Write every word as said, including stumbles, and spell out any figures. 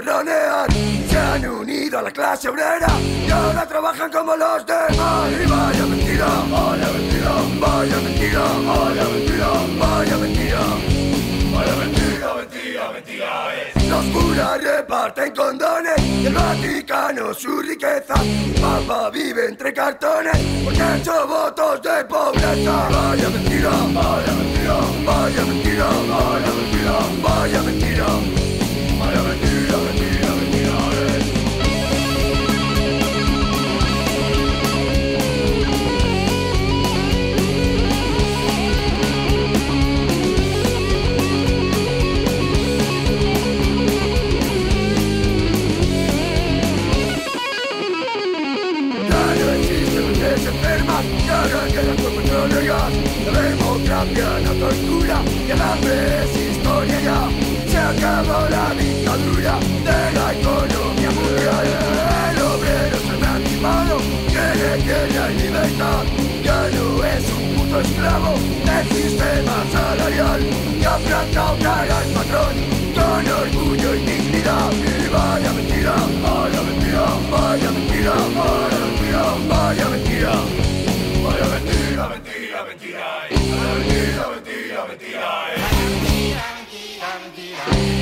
gorronean. Se han unido a la clase obrera y ahora trabajan como los demás. Y vaya mentira, vaya mentira, vaya mentira, vaya mentira, vaya mentira, vaya mentira, mentira, mentira es. Los curas reparten condones y el Vaticano su riqueza. El Papa vive entre cartones porque ha hecho votos de pobreza. Vaya mentira, vaya mentira, vaya mentira, vaya mentira, vaya mentira, vaya mentira, mentira, mentira es. Ahora que las proporciones ya, la democracia no tortura, y el hambre es historia ya. Se acabó la dictadura de la economía mundial. El obrero se me ha animado, quiere que ya hay libertad. Ya no es un puto esclavo del sistema salarial. Ya planta un cara al patrón con orgullo y dignidad. Y vaya mentira, vaya mentira, vaya mentira, vaya mentira, vaya mentira. Vaya mentira, mentira, mentira, mentira, mentira, mentira, mentira, mentira, mentira, mentira.